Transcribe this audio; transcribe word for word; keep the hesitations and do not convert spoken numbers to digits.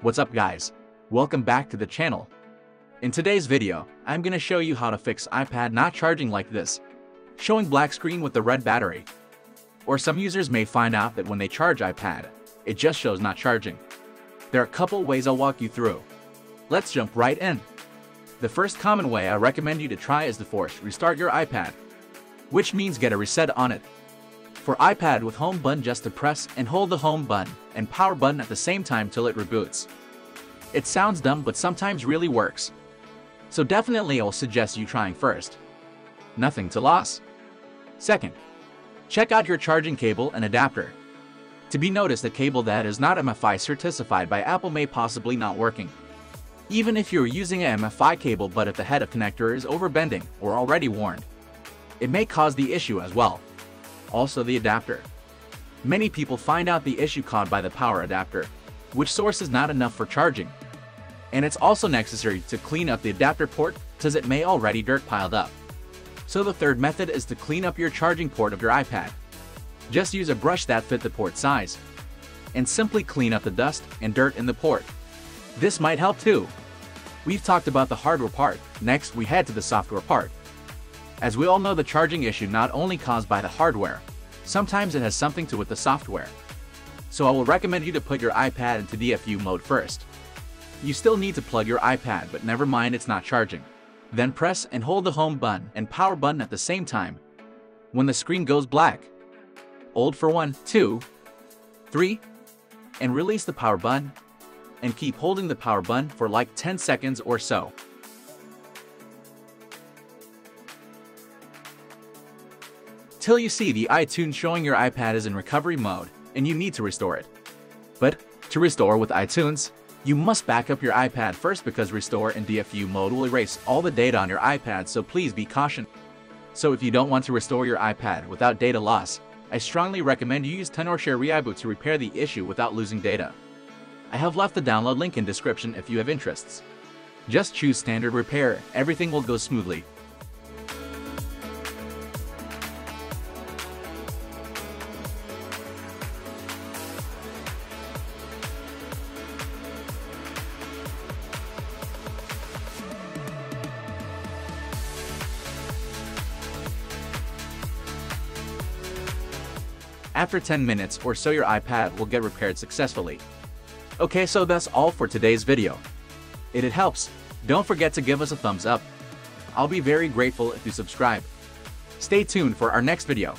What's up, guys? Welcome back to the channel. In today's video, I'm gonna show you how to fix iPad not charging like this, showing black screen with the red battery. Or some users may find out that when they charge iPad, it just shows not charging. There are a couple ways I'll walk you through. Let's jump right in. The first common way I recommend you to try is to force restart your iPad, which means get a reset on it. For iPad with home button, just to press and hold the home button and power button at the same time till it reboots. It sounds dumb, but sometimes really works. So definitely I'll suggest you trying first. Nothing to lose. Second, check out your charging cable and adapter. To be noticed, a cable that is not M F I certified by Apple may possibly not working. Even if you're using a M F I cable, but if the head of connector is overbending or already worn, it may cause the issue as well. Also, the adapter. Many people find out the issue caused by the power adapter, which source is not enough for charging. And it's also necessary to clean up the adapter port, since it may already dirt piled up. So the third method is to clean up your charging port of your iPad. Just use a brush that fit the port size and simply clean up the dust and dirt in the port. This might help too. We've talked about the hardware part, next we head to the software part. As we all know, the charging issue not only caused by the hardware, sometimes it has something to do with the software. So I will recommend you to put your iPad into D F U mode first. You still need to plug your iPad, but never mind it's not charging. Then press and hold the home button and power button at the same time when the screen goes black. Hold for one, two, three, and release the power button, and keep holding the power button for like ten seconds or so. Till you see the iTunes showing your iPad is in recovery mode and you need to restore it. But to restore with iTunes, you must back up your iPad first, because restore in D F U mode will erase all the data on your iPad, so please be cautious. So if you don't want to restore your iPad without data loss, I strongly recommend you use Tenorshare ReiBoot to repair the issue without losing data. I have left the download link in description if you have interests. Just choose standard repair, everything will go smoothly. After ten minutes or so, your iPad will get repaired successfully. Okay, so that's all for today's video. If it helps, don't forget to give us a thumbs up. I'll be very grateful if you subscribe. Stay tuned for our next video.